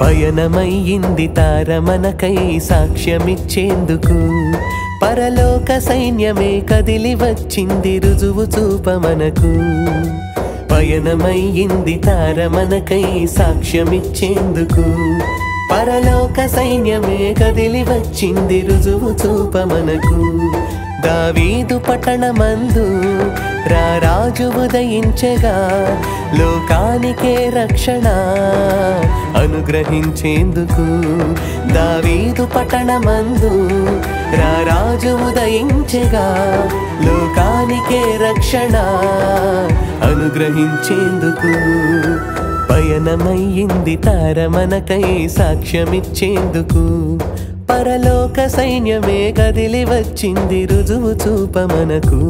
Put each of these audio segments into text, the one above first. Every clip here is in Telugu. పయనమయ్యింది తార మనకై సాక్ష్యమిచ్చేందుకు పరలోక సైన్యమే కదిలి వచ్చింది రుజువు చూప మనకు పయనమయ్యింది తార మనకై సాక్ష్యమిచ్చేందుకు పరలోక సైన్యమే కదిలి వచ్చింది రుజువు చూప మనకు దావీదు పట్టణమందు రారాజు ఉదయించగా లోకానికే రక్షణ అనుగ్రహించేందుకు దావీదు పట్టణమందు రారాజు ఉదయించగా లోకానికే రక్షణ అనుగ్రహించేందుకు పయనమయ్యింది తార మనకై సాక్ష్యమిచ్చేందుకు పరలోక సైన్యమే కదిలి వచ్చింది రుజువు చూప మనకు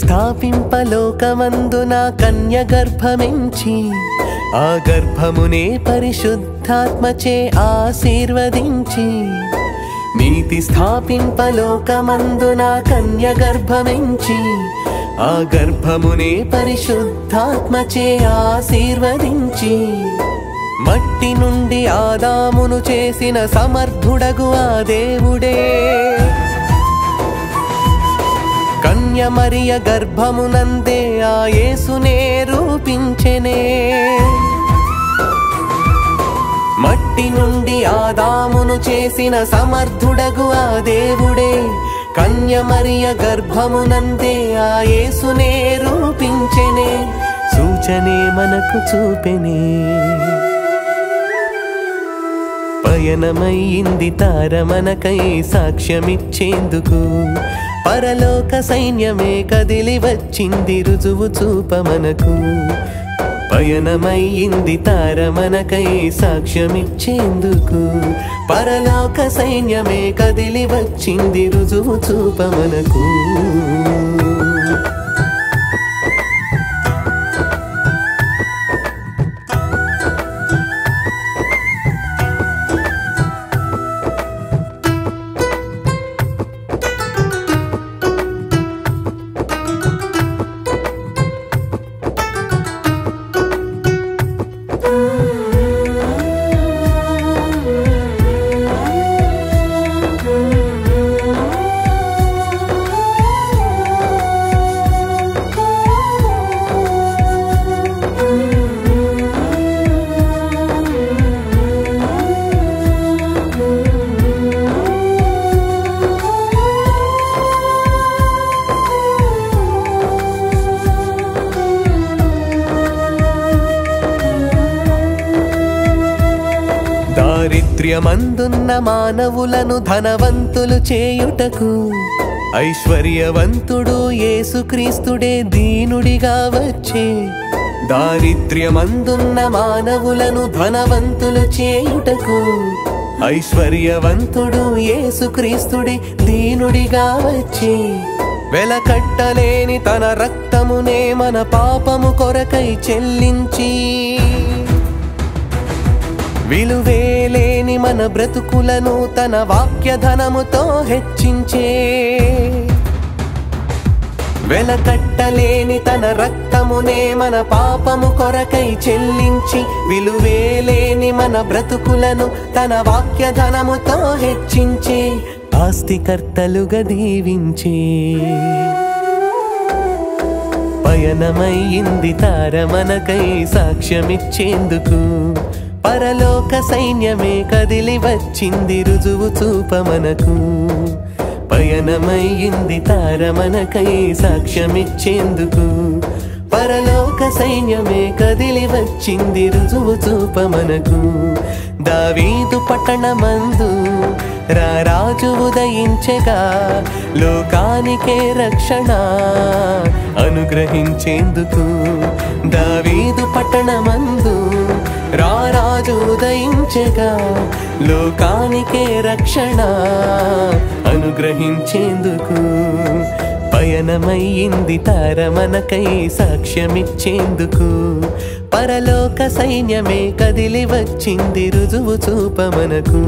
स्थापिंपलोकमंदुन कन्या गर्भमिंची आ गर्भमुने परिशुद्धात्मचे आशीर्वदिंची नीति स्थापिंपलोकमंदुन कन्या गर्भमिंची आ गर्भमुने परिशुद्धात्मचे आशीर्वदिंची मट्टी नुंडी आदामुनु चेसिन समर्थुडगु आ देवुडे కన్య మరియ గర్భమునందే ఆ యేసునే రూపించెనే మట్టి నుండి ఆదామును చేసిన సమర్థుడగు ఆ దేవుడే కన్య మరియ గర్భమునందే ఆ యేసునే రూపించెనే సూచనే మనకు చూపెనే పయనమయ్యింది తార మనకై సాక్ష్యమిచ్చేందుకు పరలోక సైన్యమే కదిలి వచ్చింది రుజువు చూప మనకు పయనమయ్యింది తార మనకై సాక్ష్యమిచ్చేందుకు పరలోక సైన్యమే కదిలి వచ్చింది రుజువు చూప మనకు దారిద్ర్యమందున్న మానవులను ధనవంతులు చేయుటకు ఐశ్వర్యవంతుడు యేసుక్రీస్తుడే దీనుడిగా వచ్చే దారిద్ర్యమందున్న మానవులను ధనవంతులు చేయుటకు ఐశ్వర్యవంతుడు యేసుక్రీస్తుడే దీనుడిగా వచ్చే వెలకట్టలేని తన రక్తమునే మన పాపము కొరకై చెల్లించి విలువేలేని మన బ్రతుకులను తన వాక్యధనముతో హెచ్చించే వెలకట్టలేని తన రక్తమునే మన పాపము కొరకై చెల్లించి విలువేలేని మన బ్రతుకులను తన వాక్యధనముతో హెచ్చించే ఆస్తికర్తలుగా దీవించే పయనమయ్యింది తార మనకై సాక్ష్యమిచ్చేందుకు పరలోక సైన్యమే కదిలి వచ్చింది రుజువు చూప మనకు పయనమయ్యింది తార మనకై సాక్ష్యమిచ్చేందుకు పరలోక సైన్యమే కదిలి వచ్చింది రుజువు చూప మనకు దావీదు పట్టణమందు రారాజు ఉదయించగా లోకానికే రక్షణ అనుగ్రహించేందుకు దావీదు పట్టణమందు రారాజు ఉదయించగా లోకానికే రక్షణ అనుగ్రహించేందుకు పయనమయ్యింది తార మనకై సాక్ష్యమిచ్చేందుకు పరలోక సైన్యమే కదిలి వచ్చింది రుజువు చూపమనకు।